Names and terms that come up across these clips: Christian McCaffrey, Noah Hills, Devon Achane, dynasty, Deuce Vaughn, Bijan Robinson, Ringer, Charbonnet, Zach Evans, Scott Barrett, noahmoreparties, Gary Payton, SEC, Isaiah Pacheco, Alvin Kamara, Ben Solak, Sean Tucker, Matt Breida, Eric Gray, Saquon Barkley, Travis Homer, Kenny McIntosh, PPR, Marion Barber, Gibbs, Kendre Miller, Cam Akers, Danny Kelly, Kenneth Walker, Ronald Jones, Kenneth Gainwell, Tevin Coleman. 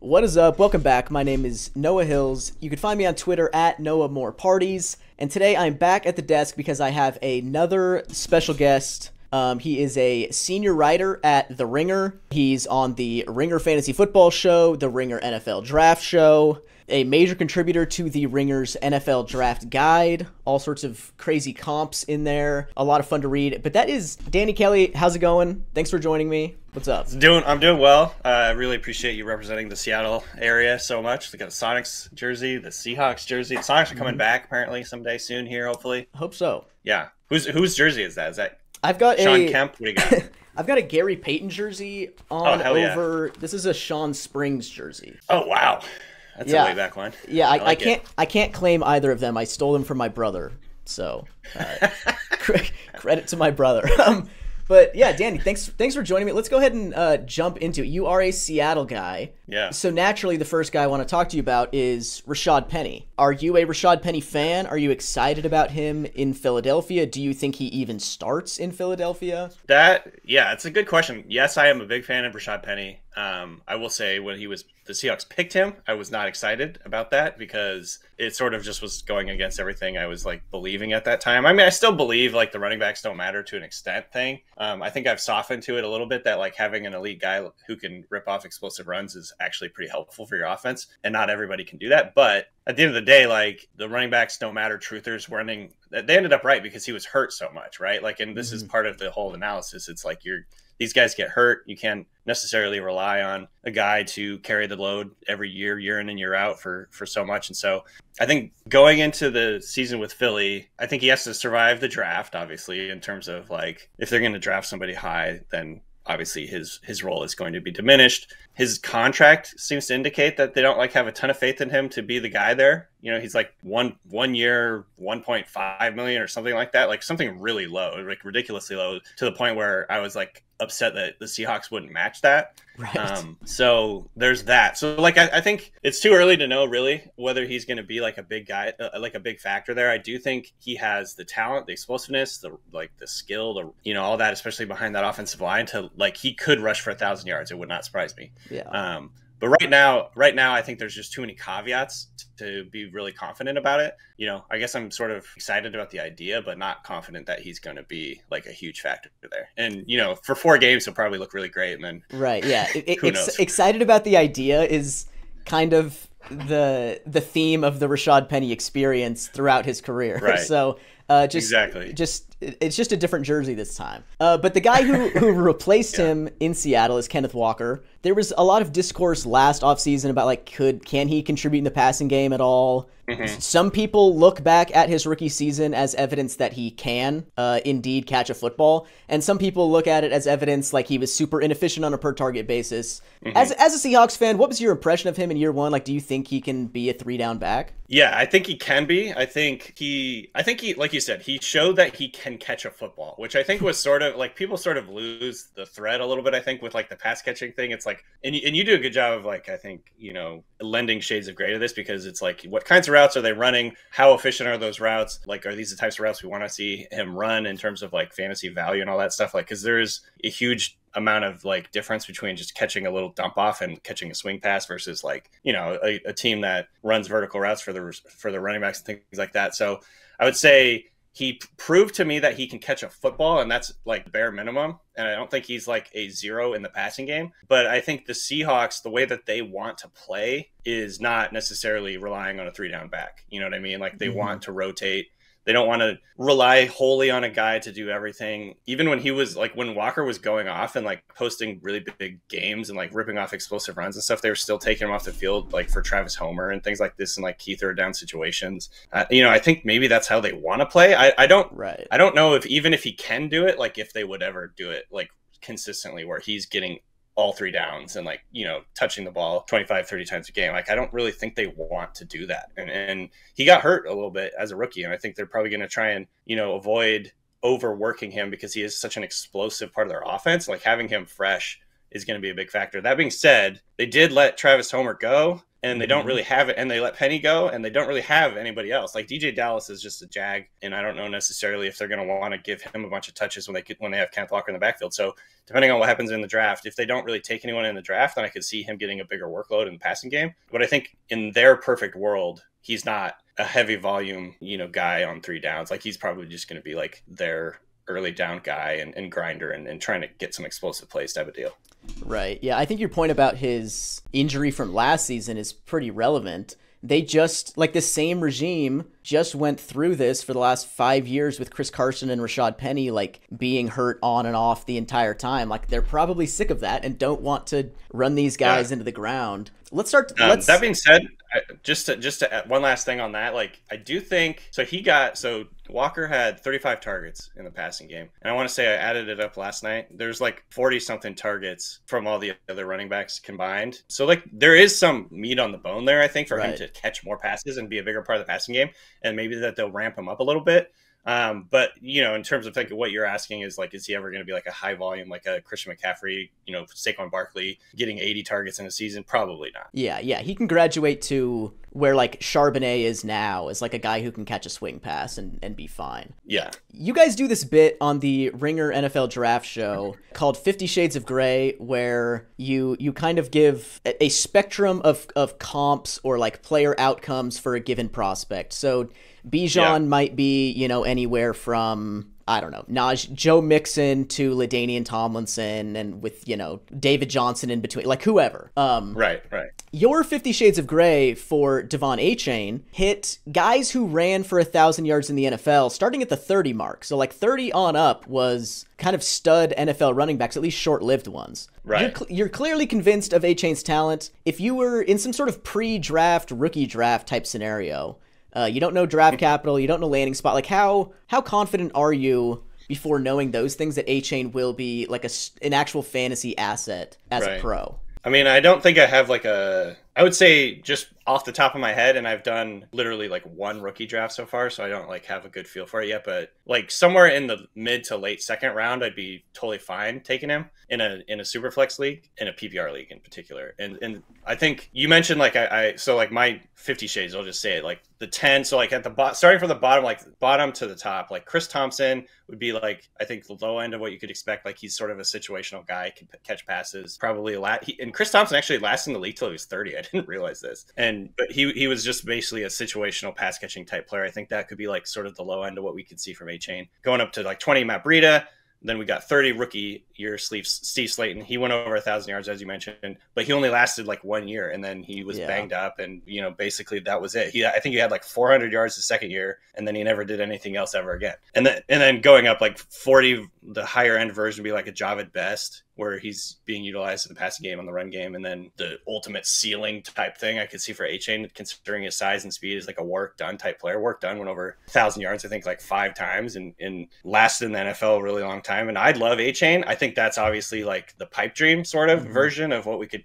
What is up? Welcome back. My name is Noah Hills. You can find me on Twitter at NoahMoreParties. And today I'm back at the desk because I have another special guest. He is a senior writer at The Ringer. He's on the Ringer Fantasy Football Show, the Ringer NFL Draft Show, a major contributor to the Ringer's NFL Draft Guide, all sorts of crazy comps in there. A lot of fun to read. But that is Danny Kelly. How's it going? Thanks for joining me. What's up? I'm doing well. I really appreciate you representing the Seattle area so much. They got a Sonics jersey, the Seahawks jersey. The Sonics are coming back apparently someday soon here, hopefully. Hope so. Yeah. Whose jersey is that? Is that Sean Kemp? What do you got? I've got a Gary Payton jersey on over. Yeah. This is a Sean Springs jersey. Oh wow. That's a way back one. Yeah, I can't I can't claim either of them. I stole them from my brother. So credit to my brother. But yeah, Danny, thanks for joining me. Let's go ahead and jump into it. You are a Seattle guy. Yeah. So naturally, the first guy I want to talk to you about is Rashad Penny. Are you a Rashad Penny fan? Are you excited about him in Philadelphia? Do you think he even starts in Philadelphia? Yeah, it's a good question. Yes, I am a big fan of Rashad Penny. I will say when the Seahawks picked him, I was not excited about that because it sort of just was going against everything I was like believing at that time. I mean, I still believe like the running backs don't matter to an extent thing. I think I've softened to it a little bit that like having an elite guy who can rip off explosive runs is actually pretty helpful for your offense. And not everybody can do that. But at the end of the day, like the running backs don't matter truthers were ending. They ended up right because he was hurt so much, right? Like, and this is part of the whole analysis. It's like these guys get hurt. You can't necessarily rely on a guy to carry the load every year in and year out for so much. And so I think going into the season with Philly, I think he has to survive the draft, obviously, in terms of like if they're going to draft somebody high, then obviously his role is going to be diminished. His contract seems to indicate that they don't like have a ton of faith in him to be the guy there. You know, he's like one year, 1.5 million or something like that, like something really low, like ridiculously low to the point where I was like upset that the Seahawks wouldn't match that. Right. So there's that. So like, I think it's too early to know really whether he's going to be like a big guy, like a big factor there. I do think he has the talent, the explosiveness, the skill, you know, all that, especially behind that offensive line to like, he could rush for 1,000 yards. It would not surprise me. Yeah. But right now, I think there's just too many caveats to be really confident about it. You know, I guess I'm sort of excited about the idea, but not confident that he's going to be like a huge factor there. And, you know, for 4 games, he'll probably look really great. And then right. Yeah. Who knows? Excited about the idea is kind of the theme of the Rashad Penny experience throughout his career. Right. So it's just a different jersey this time. But the guy who replaced him in Seattle is Kenneth Walker. There was a lot of discourse last offseason about like can he contribute in the passing game at all? Some people look back at his rookie season as evidence that he can indeed catch a football, and some people look at it as evidence like he was super inefficient on a per target basis. As a Seahawks fan, what was your impression of him in year one? Like, do you think he can be a 3-down back? Yeah, I think he can be. I think he, like you said, he showed that he can catch a football, which I think was sort of like people sort of lose the thread a little bit. I think with like the pass catching thing, it's like, and you do a good job of like, I think, you know, lending shades of gray to this because it's like, what kinds of routes are they running? How efficient are those routes? Like, are these the types of routes we want to see him run in terms of like fantasy value and all that stuff? Like, because there is a huge amount of like difference between just catching a little dump off and catching a swing pass versus like, you know, a team that runs vertical routes for the running backs and things like that. So I would say he proved to me that he can catch a football, and that's like bare minimum. And I don't think he's like a zero in the passing game, but I think the Seahawks, the way that they want to play is not necessarily relying on a 3-down back. You know what I mean? Like they want to rotate. They don't want to rely wholly on a guy to do everything. Even when he was like, when Walker was going off and like posting really big games and like ripping off explosive runs and stuff, they were still taking him off the field, like for Travis Homer and things like this and like key 3rd-down situations. You know, I think maybe that's how they want to play. I don't know if even if he can do it, like if they would ever do it like consistently where he's getting all 3 downs and like, you know, touching the ball 25-30 times a game. Like I don't really think they want to do that. And he got hurt a little bit as a rookie, and I think they're probably going to try and, you know, avoid overworking him because he is such an explosive part of their offense. Like having him fresh is going to be a big factor. That being said, they did let Travis Homer go. and they don't really have it, and they let Penny go, and they don't really have anybody else. Like, DJ Dallas is just a jag, and I don't know necessarily if they're going to want to give him a bunch of touches when they have Kenneth Walker in the backfield. So depending on what happens in the draft, if they don't really take anyone in the draft, then I could see him getting a bigger workload in the passing game. But I think in their perfect world, he's not a heavy volume, guy on three downs. Like, he's probably just going to be like their early down guy and grinder and trying to get some explosive plays type of deal. Right. Yeah, I think your point about his injury from last season is pretty relevant. They just, like, the same regime just went through this for the last 5 years with Chris Carson and Rashad Penny, like, being hurt on and off the entire time. Like, they're probably sick of that and don't want to run these guys into the ground. That being said, just to add one last thing on that, like, I do think, so Walker had 35 targets in the passing game. And I want to say I added it up last night. There's like 40 something targets from all the other running backs combined. So like there is some meat on the bone there, I think, for him to catch more passes and be a bigger part of the passing game. And maybe that they'll ramp him up a little bit. But, in terms of like what you're asking is like, is he ever going to be like a high volume, like a Christian McCaffrey, Saquon Barkley getting 80 targets in a season? Probably not. Yeah. He can graduate to where like Charbonnet is now, is like a guy who can catch a swing pass and be fine. Yeah. You guys do this bit on the Ringer NFL Draft Show called 50 Shades of Grey, where you kind of give a spectrum of comps or like player outcomes for a given prospect. So Bijan might be, anywhere from, I don't know, Joe Mixon to LaDainian Tomlinson and with, David Johnson in between, like whoever. Right. Your 50 Shades of Grey for Devon Achane hit guys who ran for 1,000 yards in the NFL starting at the 30 mark. So like 30 on up was kind of stud NFL running backs, at least short-lived ones. Right. You're clearly convinced of Achane's talent. If you were in some sort of pre-draft, rookie draft type scenario, you don't know draft capital, you don't know landing spot. Like how confident are you before knowing those things that Achane will be like an actual fantasy asset as a pro? I mean, I don't think I have like I would say just off the top of my head, and I've done literally like one rookie draft so far, so I don't like have a good feel for it yet, but like somewhere in the mid to late second round, I'd be totally fine taking him in a super flex league, in a PPR league in particular. And I think you mentioned like, so like my 50 shades, I'll just say it like the 10. So like at the starting from the bottom, like bottom to the top, like Chris Thompson would be like, I think the low end of what you could expect. Like he's sort of a situational guy, can catch passes, probably and Chris Thompson actually lasted in the league till he was 30. I didn't realize this. But he was just basically a situational pass catching type player. I think that could be like sort of the low end of what we could see from Achane. Going up to like 20, Matt Breida. Then we got 30 rookie year Steve Slayton. He went over 1,000 yards, as you mentioned, but he only lasted like 1 year, and then he was banged up, and basically that was it. I think he had like 400 yards the second year, and then he never did anything else ever again. And then going up like 40, the higher end version would be like a Javid Best, where he's being utilized in the passing game, on the run game, and then the ultimate ceiling type thing I could see for Achane, considering his size and speed, is like a Warrick Dunn type player. Warrick Dunn went over 1,000 yards, I think, like 5 times, and lasted in the NFL a really long time. And I'd love Achane. I think that's obviously like the pipe dream sort of version of what we could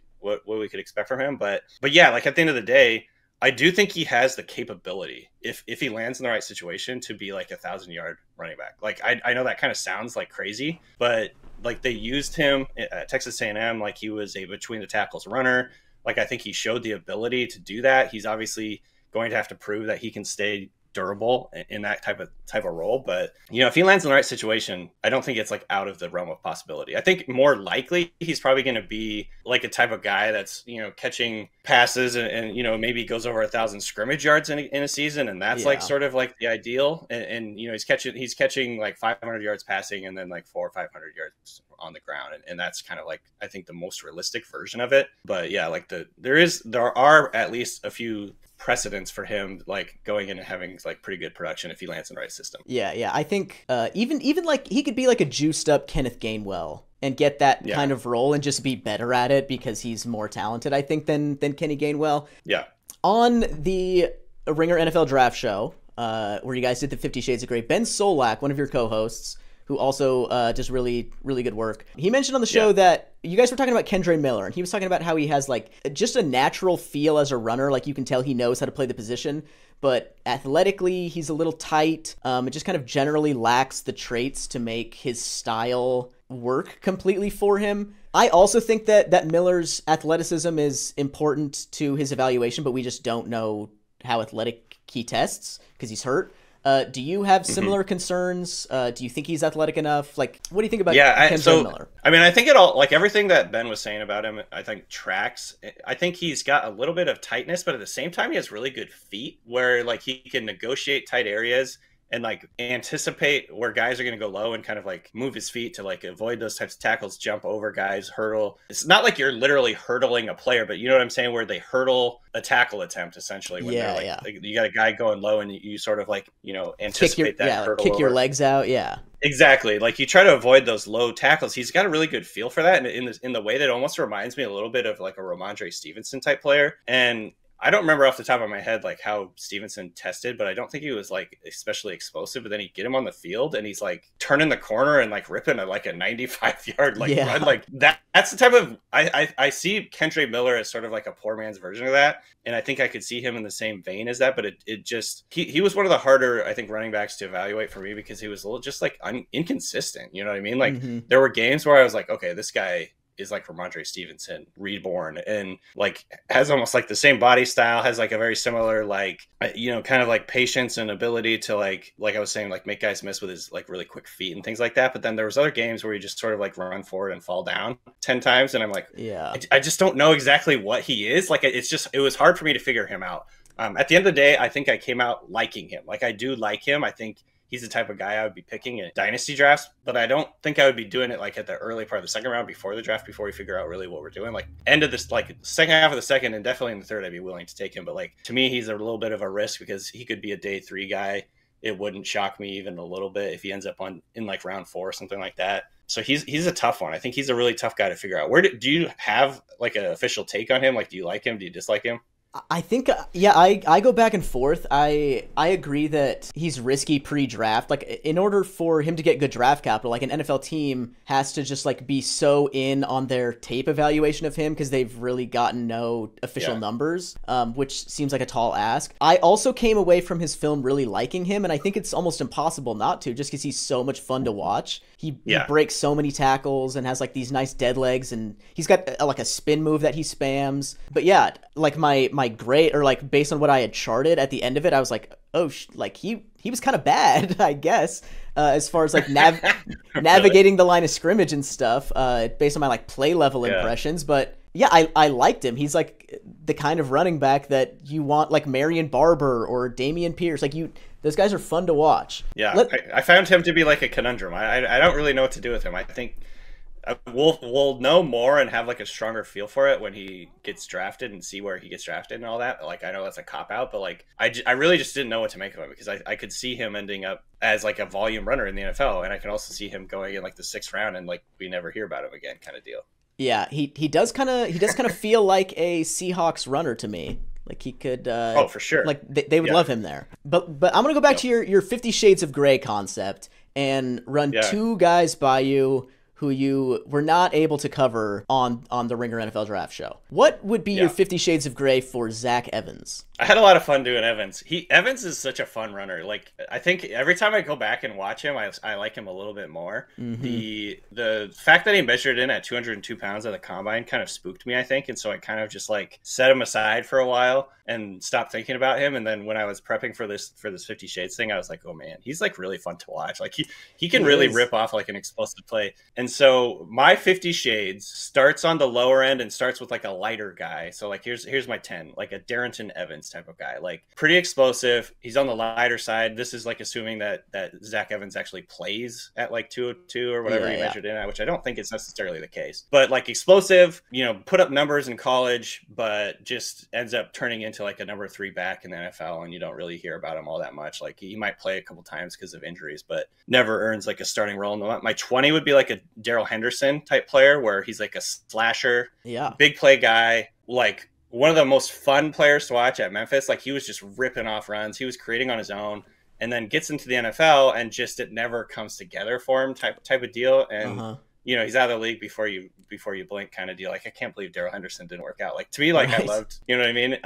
expect from him. But yeah, like at the end of the day, I do think he has the capability, if he lands in the right situation, to be like a 1,000-yard running back. Like I know that kind of sounds like crazy, but like they used him at Texas A&M, like he was a between the tackles runner. Like I think he showed the ability to do that. He's obviously going to have to prove that he can stay durable in that type of role. But if he lands in the right situation, I don't think it's like out of the realm of possibility. I think more likely he's probably going to be like a type of guy that's catching passes and maybe goes over 1,000 scrimmage yards in a season, and that's like sort of like the ideal. And he's catching like 500 yards passing, and then like 400 or 500 yards on the ground, and that's kind of like I think the most realistic version of it. But yeah, like there are at least a few precedence for him like going in and having like pretty good production if he lands in the right system. Yeah. I think even like he could be like a juiced up Kenneth Gainwell and get that kind of role and just be better at it because he's more talented, I think, than Kenny Gainwell. Yeah. On the Ringer NFL Draft Show, where you guys did the 50 Shades of Grey, Ben Solak, one of your co-hosts, who also does really, really good work. He mentioned on the show that you guys were talking about Kendre Miller, and he was talking about how he has like just a natural feel as a runner. Like you can tell he knows how to play the position, but athletically he's a little tight. It just kind of generally lacks the traits to make his style work completely for him. I also think that Miller's athleticism is important to his evaluation, but we just don't know how athletic he tests because he's hurt. Do you have similar concerns? Do you think he's athletic enough? Like, what do you think about Miller? I mean, I think it all, like everything that Ben was saying about him, I think tracks. I think he's got a little bit of tightness, but at the same time, he has really good feet where like he can negotiate tight areas and like anticipate where guys are going to go low and kind of like move his feet to like avoid those types of tackles, jump over guys, hurdle. It's not like you're literally hurdling a player, but you know what I'm saying? Where they hurdle a tackle attempt essentially when they're like, you got a guy going low and you sort of like, you know, anticipate that hurdle. Kick your legs out. Yeah, exactly. Like you try to avoid those low tackles. He's got a really good feel for that. And in the way that almost reminds me a little bit of like a Rhamondre Stevenson type player. And I don't remember off the top of my head like how Stevenson tested, but I don't think he was like especially explosive. But then you get him on the field and he's like turning the corner and like ripping a 95-yard run. Like that's the type of I see Kendre Miller as sort of like a poor man's version of that. And I think I could see him in the same vein as that. But it just he was one of the harder, I think, running backs to evaluate for me because he was a little just like inconsistent. You know what I mean? Like there were games where I was like, okay, this guy is like Rhamondre Stevenson reborn and like has almost like the same body style, has like a very similar, like, you know, kind of like patience and ability to like I was saying, like make guys miss with his like really quick feet and things like that. But then there was other games where you just sort of like run forward and fall down 10 times. And I'm like, yeah, I just don't know exactly what he is. Like, it's just, it was hard for me to figure him out. At the end of the day, I think I came out liking him. Like I do like him. I think he's the type of guy I would be picking in dynasty drafts, but I don't think I would be doing it like at the early part of the second round before the draft, before we figure out really what we're doing. Like end of this, like second half of the second and definitely in the third, I'd be willing to take him. But like, to me, he's a little bit of a risk because he could be a day three guy. It wouldn't shock me even a little bit if he ends up in like round four or something like that. So he's a tough one. I think he's a really tough guy to figure out. Where do you have like an official take on him? Like, do you like him? Do you dislike him? I think, yeah, I go back and forth. I agree that he's risky pre-draft. Like, in order for him to get good draft capital, like an NFL team has to just like be so in on their tape evaluation of him because they've really gotten no official numbers, which seems like a tall ask. I also came away from his film really liking him, and I think it's almost impossible not to just because he's so much fun to watch. He breaks so many tackles and has like these nice dead legs, and he's got like a spin move that he spams. But yeah, like my grade, or like based on what I had charted at the end of it, I was like, oh, like he was kind of bad, I guess, as far as like navigating the line of scrimmage and stuff, based on my like play level impressions. But yeah, I liked him. He's like the kind of running back that you want, like Marion Barber or Damian Pierce. Like those guys are fun to watch. Yeah, I found him to be like a conundrum. I don't really know what to do with him. I think we'll know more and have like a stronger feel for it when he gets drafted and see where he gets drafted and all that. Like, I know that's a cop out, but like I really just didn't know what to make of him because I could see him ending up as like a volume runner in the NFL, and I can also see him going in like the 6th round and like we never hear about him again kind of deal. Yeah, he does kind of feel like a Seahawks runner to me. Like he could, oh for sure, like they would love him there. But I'm gonna go back to your 50 Shades of Grey concept and run two guys by you who you were not able to cover on the Ringer NFL Draft Show. What would be your 50 Shades of Grey for Zach Evans? I had a lot of fun doing Evans. Evans is such a fun runner. Like, I think every time I go back and watch him, I like him a little bit more. The fact that he measured in at 202 pounds at the combine kind of spooked me, I think. And so I kind of just like set him aside for a while and stopped thinking about him. And then when I was prepping for this 50 Shades thing, I was like, oh man, he's like really fun to watch. Like he can really rip off like an explosive play. And so my 50 Shades starts on the lower end and starts with like a lighter guy. So like here's my 10, like a Darrington Evans type of guy, like pretty explosive. He's on the lighter side. This is like assuming that Zach Evans actually plays at like 202 or whatever he measured in at, which I don't think is necessarily the case. But like explosive, you know, put up numbers in college, but just ends up turning into like a number 3 back in the NFL, and you don't really hear about him all that much. Like he might play a couple times because of injuries, but never earns like a starting role. My 20 would be like a Darrell Henderson type player where he's like a slasher, big play guy, like one of the most fun players to watch at Memphis. Like he was just ripping off runs. He was creating on his own, and then gets into the NFL and just it never comes together for him type of deal. And you know, he's out of the league before you blink kind of deal. Like I can't believe Darrell Henderson didn't work out. Like to me, like I loved, you know what I mean?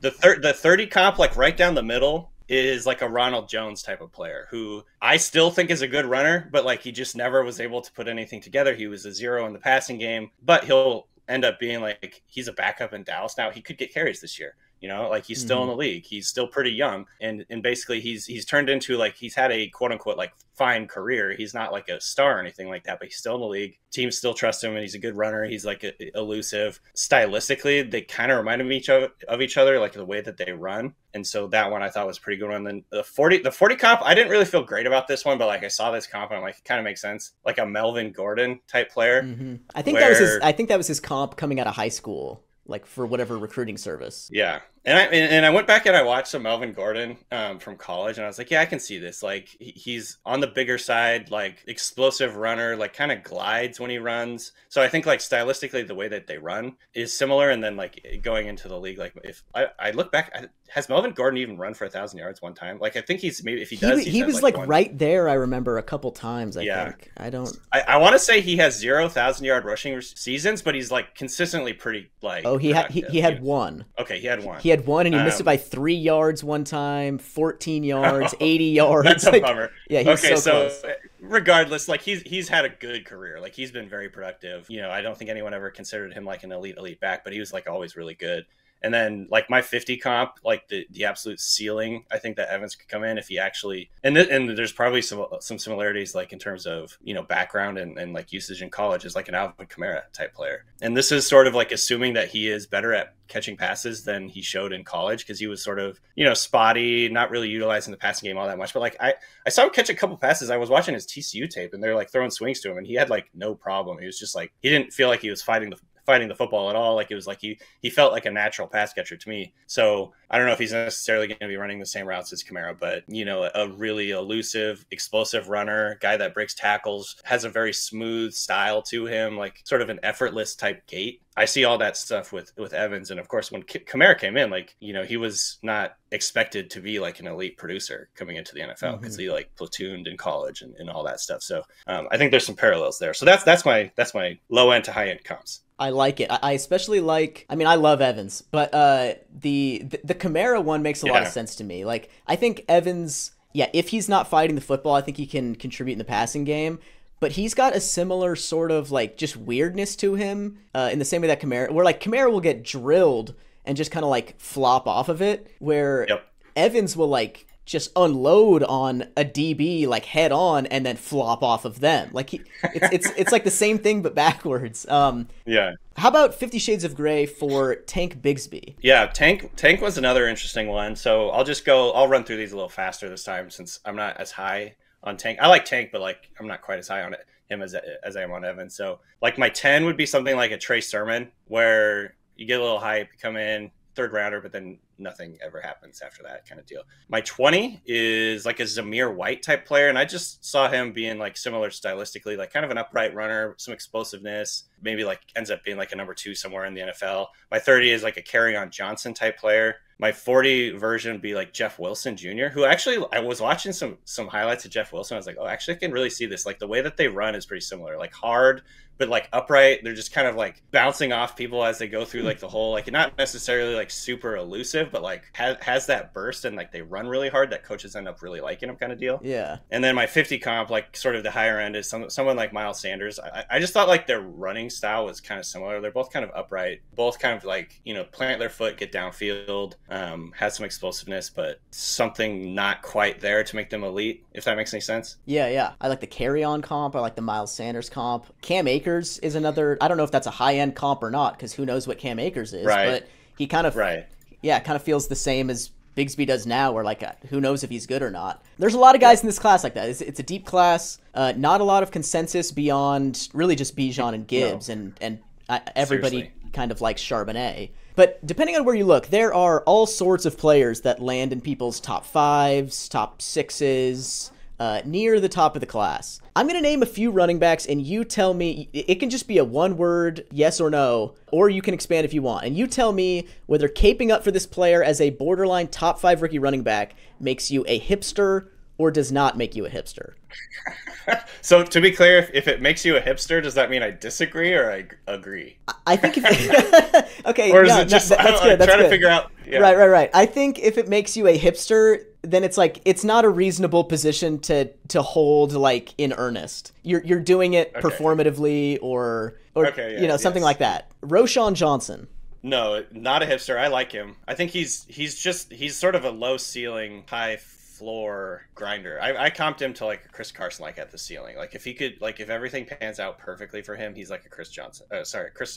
The 30 comp, like right down the middle, is like a Ronald Jones type of player who I still think is a good runner, but like he just never was able to put anything together. He was a zero in the passing game, but he'll end up being like, he's a backup in Dallas now. He could get carries this year. You know, like he's still in the league. He's still pretty young. And basically he's turned into like, he's had a quote unquote, like fine career. He's not like a star or anything like that, but he's still in the league. Teams still trust him and he's a good runner. He's like elusive. Stylistically, they kind of reminded me of each other, like the way that they run. And so that one I thought was a pretty good one. Then the 40 comp, I didn't really feel great about this one, but like I saw this comp and I'm like, it kind of makes sense. Like a Melvin Gordon type player. Mm-hmm. I think that was his comp coming out of high school. Like for whatever recruiting service. Yeah. And I went back and I watched some Melvin Gordon from college and I was like, yeah, I can see this. Like he's on the bigger side, like explosive runner, like kind of glides when he runs. So I think like stylistically the way that they run is similar. And then like going into the league, like if I look back, has Melvin Gordon even run for 1,000 yards one time? Like I think he's maybe if he does, he was like right there. I remember a couple times. I think I want to say he has 0,000-yard rushing seasons, but he's like consistently pretty like. Oh, he had one. Okay, he had one. He had one and he missed it by 3 yards one time, 14 yards, 80 yards. That's a bummer. Yeah, he's okay, so close. Regardless, like he's had a good career. Like he's been very productive. You know, I don't think anyone ever considered him like an elite back, but he was like always really good. And then like my 50 comp, like the absolute ceiling, I think that Evans could come in if he actually, and there's probably some similarities like in terms of, you know, background and like usage in college is like an Alvin Kamara type player. And this is sort of like assuming that he is better at catching passes than he showed in college because he was sort of, you know, spotty, not really utilizing the passing game all that much. But like I saw him catch a couple passes. I was watching his TCU tape and they're like throwing swings to him and he had like no problem. He was just like, he didn't feel like he was fighting the football at all. Like it was like he felt like a natural pass catcher to me. So I don't know if he's necessarily going to be running the same routes as Kamara, but you know, a really elusive, explosive runner, guy that breaks tackles, has a very smooth style to him, like sort of an effortless type gait. I see all that stuff with Evans. And of course, when Kamara came in, like, you know, he was not expected to be like an elite producer coming into the NFL because he like platooned in college and all that stuff. So I think there's some parallels there. So that's my low end to high end comps. I like it. I especially like, I mean, I love Evans, but the Kamara one makes a lot of sense to me. Like I think Evans, if he's not fighting the football, I think he can contribute in the passing game. But he's got a similar sort of like just weirdness to him in the same way that Kamara, where like Kamara will get drilled and just kind of like flop off of it, where Evans will like just unload on a DB like head on and then flop off of them. Like it's like the same thing but backwards. How about 50 Shades of Grey for Tank Bigsby? Yeah, Tank was another interesting one. So I'll run through these a little faster this time since I'm not as high on Tank. I like Tank, but like I'm not quite as high on him as I am on Evans. So like my 10 would be something like a Trey Sermon, where you get a little hype, you come in, third rounder, but then nothing ever happens after that kind of deal. My 20 is like a Zamir White type player, and I just saw him being like similar stylistically, like kind of an upright runner, some explosiveness, maybe like ends up being like a number 2 somewhere in the NFL. My 30 is like a Kerryon Johnson type player. My 40 version would be like Jeff Wilson Jr., who actually I was watching some highlights of Jeff Wilson. I was like, oh, actually I can really see this. Like the way that they run is pretty similar, like hard, but like upright. They're just kind of like bouncing off people as they go through like the whole, like not necessarily like super elusive, but like has that burst and like they run really hard that coaches end up really liking them kind of deal. Yeah. And then my 50 comp, like sort of the higher end is someone like Miles Sanders. I just thought like their running style was kind of similar. They're both kind of upright, both kind of like, you know, plant their foot, get downfield. Has some explosiveness, but something not quite there to make them elite, if that makes any sense. Yeah. I like the Kerryon comp. I like the Miles Sanders comp. Cam Akers is another. I don't know if that's a high-end comp or not, because who knows what Cam Akers is. Right. But he kind of, kind of feels the same as Bigsby does now, where like who knows if he's good or not. There's a lot of guys in this class like that. It's a deep class. Not a lot of consensus beyond really just Bijan and Gibbs, and everybody kind of likes Charbonnet. But depending on where you look, there are all sorts of players that land in people's top 5s, top 6s, near the top of the class. I'm going to name a few running backs, and you tell me, it can just be a one-word yes or no, or you can expand if you want. And you tell me whether caping up for this player as a borderline top 5 rookie running back makes you a hipster or does not make you a hipster. So to be clear, if it makes you a hipster, does that mean I disagree or I agree? I think if... okay, or is it just, I'm trying to figure out... Yeah. Right. I think if it makes you a hipster, then it's like, it's not a reasonable position to hold like in earnest. You're doing it performatively or okay, yeah, you know, something like that. Roschon Johnson. No, not a hipster. I like him. I think he's sort of a low ceiling, high floor grinder. I comped him to like a Chris Carson, like at the ceiling. Like if he could, like if everything pans out perfectly for him, he's like a Chris Johnson. Chris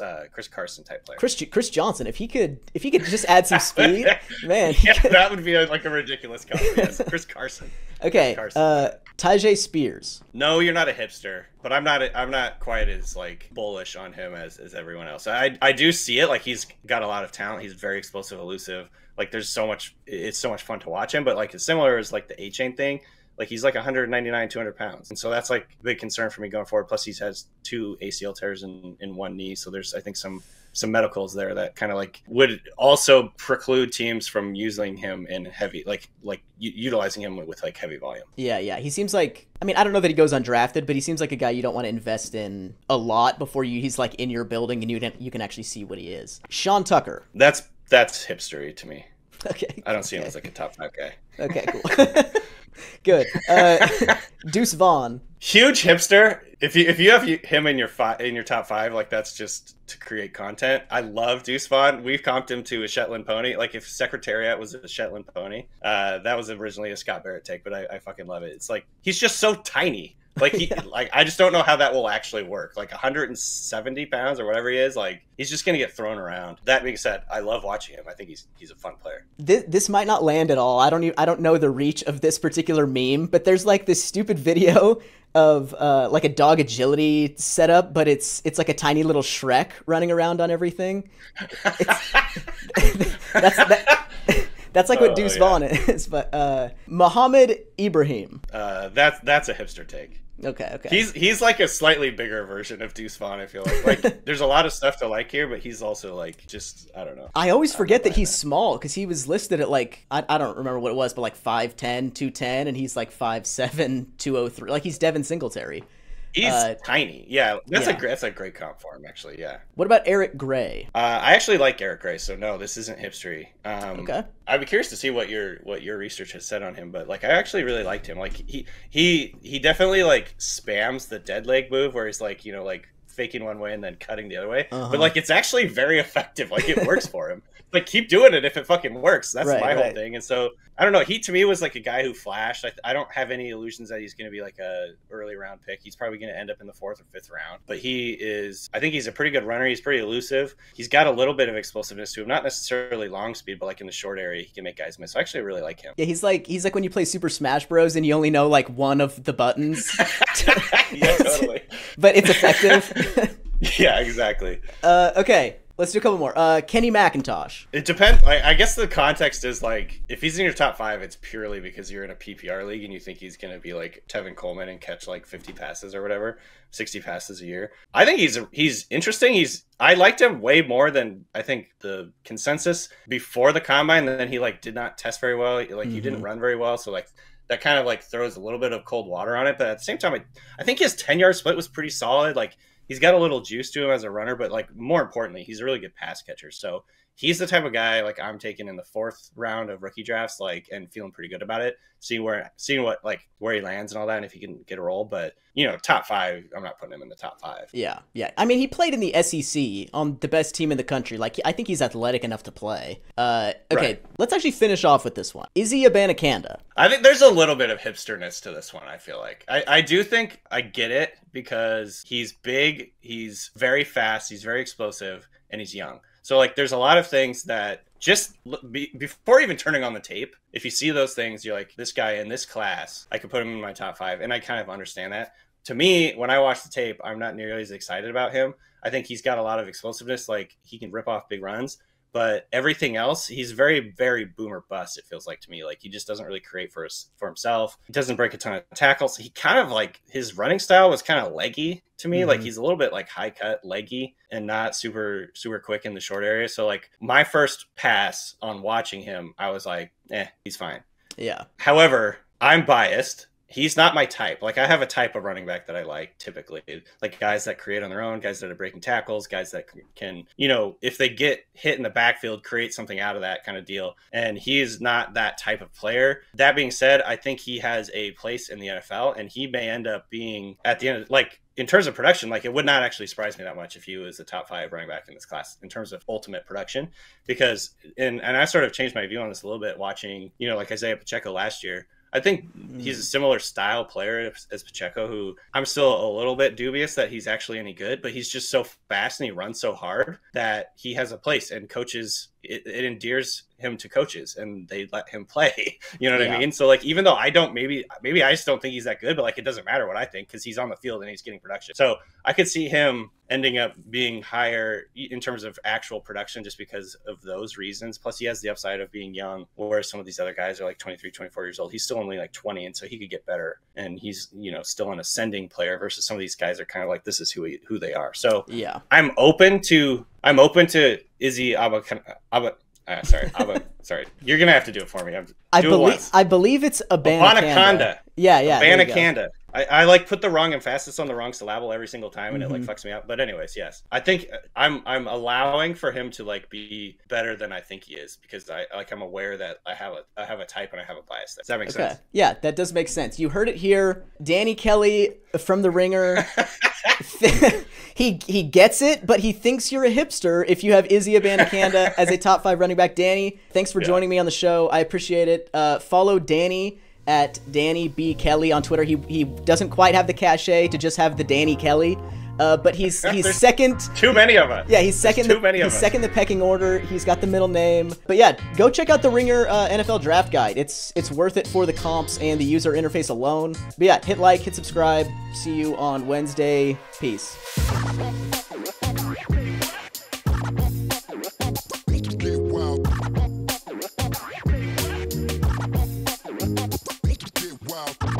Carson type player. Chris Johnson. If he could just add some speed, man. Yeah, that would be like a ridiculous comp. Yes, Chris Carson. Okay. Chris Carson. Tyjae Spears. No, you're not a hipster, but I'm not quite as like bullish on him as everyone else. I do see it. Like he's got a lot of talent. He's very explosive, elusive. Like there's so much, it's so much fun to watch him, but like it's similar as like the Achane thing. Like he's like 199, 200 pounds. And so that's like a big concern for me going forward. Plus he has 2 ACL tears in one knee. So there's, I think some medicals there that kind of like would also preclude teams from using him in heavy, like utilizing him with like heavy volume. Yeah. Yeah. He seems like, I mean, I don't know that he goes undrafted, but he seems like a guy you don't want to invest in a lot before he's like in your building and you can actually see what he is. Sean Tucker. That's hipstery to me. Okay. I don't see him as like a top 5 guy. Okay, cool. Good. Deuce Vaughn. Huge hipster. If you have him in your top 5, like that's just to create content. I love Deuce Vaughn. We've comped him to a Shetland pony. Like if Secretariat was a Shetland pony, that was originally a Scott Barrett take, but I fucking love it. It's like he's just so tiny. Like he, like I just don't know how that will actually work. Like 170 pounds or whatever he is, like he's just gonna get thrown around. That being said, I love watching him. I think he's a fun player. This might not land at all. I don't know the reach of this particular meme, but there's like this stupid video of like a dog agility setup, but it's like a tiny little Shrek running around on everything. That's like what Deuce Vaughn is, but Muhammad Ibrahim. That's a hipster take. Okay. He's like a slightly bigger version of Deuce Vaughn, I feel like. Like there's a lot of stuff to like here, but he's also like just, I don't know. I always forget that he's small because he was listed at like, I don't remember what it was, but like 5'10", 210, and he's like 5'7", 203. Like he's Devin Singletary. He's tiny. Yeah, that's a great comp for him, actually. Yeah. What about Eric Gray? I actually like Eric Gray, so no, this isn't hipstery. Okay. I'd be curious to see what your research has said on him, but like I actually really liked him. Like he definitely like spams the dead leg move where he's like, you know, like faking one way and then cutting the other way, but like it's actually very effective. Like it works for him. Like keep doing it if it fucking works. That's my whole thing. And so I don't know, he to me was like a guy who flashed. I don't have any illusions that he's going to be like a early round pick. He's probably going to end up in the 4th or 5th round, but he is, I think he's a pretty good runner. He's pretty elusive. He's got a little bit of explosiveness to him, not necessarily long speed, but like in the short area he can make guys miss. So I actually really like him. Yeah, he's like when you play Super Smash Bros and you only know like one of the buttons. Yeah, totally. But it's effective. Yeah, exactly. Okay, let's do a couple more. Kenny McIntosh. It depends. I guess the context is like, if he's in your top 5, it's purely because you're in a PPR league and you think he's going to be like Tevin Coleman and catch like 50 passes or whatever, 60 passes a year. I think he's interesting. I liked him way more than I think the consensus before the combine. And then he like did not test very well. Like he didn't run very well. So like, that kind of like throws a little bit of cold water on it. But at the same time, I think his 10-yard split was pretty solid. Like he's got a little juice to him as a runner, but like more importantly, he's a really good pass catcher. So he's the type of guy like I'm taking in the 4th round of rookie drafts, like, and feeling pretty good about it. Seeing where he lands and all that, and if he can get a roll. But you know, top 5, I'm not putting him in the top 5. Yeah. Yeah. I mean, he played in the SEC on the best team in the country. Like I think he's athletic enough to play. Okay. Right. Let's actually finish off with this one. Izzy Abanikanda. I think there's a little bit of hipsterness to this one. I feel like I do think I get it because he's big. He's very fast. He's very explosive and he's young. So like, there's a lot of things that just before even turning on the tape, if you see those things, you're like, this guy in this class, I could put him in my top 5. And I kind of understand that. To me, when I watch the tape, I'm not nearly as excited about him. I think he's got a lot of explosiveness. Like he can rip off big runs, but everything else, he's very, very boom or bust. It feels like to me, like he just doesn't really create for himself. He doesn't break a ton of tackles. He kind of like his running style was kind of leggy to me. Like he's a little bit like high cut leggy and not super quick in the short area. So like my first pass on watching him, I was like, eh, he's fine. Yeah. However, I'm biased. he's not my type. Like, I have a type of running back that I like typically, like guys that create on their own, guys that are breaking tackles, guys that can, you know, if they get hit in the backfield, create something out of that kind of deal. And he is not that type of player. That being said, I think he has a place in the NFL, and he may end up being at the end of, like, in terms of production, like, it would not actually surprise me that much if he was the top 5 running back in this class in terms of ultimate production, because, and I sort of changed my view on this a little bit watching, you know, like Isaiah Pacheco last year. I think he's a similar style player as Pacheco, who I'm still a little bit dubious that he's actually any good, but he's just so fast and he runs so hard that he has a place, and coaches, it endears him to coaches and they let him play, you know what I mean? So, like, even though I don't, maybe I just don't think he's that good, but, like, it doesn't matter what I think, because he's on the field and he's getting production. So I could see him ending up being higher in terms of actual production just because of those reasons. Plus, he has the upside of being young, whereas some of these other guys are like 23, 24 years old. He's still only like 20, and so he could get better, and he's, you know, still an ascending player, versus some of these guys are kind of like, this is who they are. So yeah, I'm open to Izzy Abanikanda. Sorry. You're going to have to do it for me. I believe it's Abanikanda. Yeah. Abanikanda. I like put the wrong emphasis on the wrong syllable every single time, and it like fucks me up. But anyways, yes, I think I'm allowing for him to, like, be better than I think he is, because I'm aware that I have a type and I have a bias. Does that make sense? Yeah, that does make sense. You heard it here. Danny Kelly from The Ringer. He gets it, but he thinks you're a hipster if you have Izzy Abanikanda as a top 5 running back. Danny, thanks for joining me on the show. I appreciate it. Follow Danny at Danny B. Kelly on Twitter. He doesn't quite have the cachet to just have the Danny Kelly, but he's second. Too many of us. Yeah, he's second the pecking order. He's got the middle name. But yeah, go check out the Ringer NFL Draft Guide. It's worth it for the comps and the user interface alone. But yeah, hit like, hit subscribe. See you on Wednesday. Peace. Wow.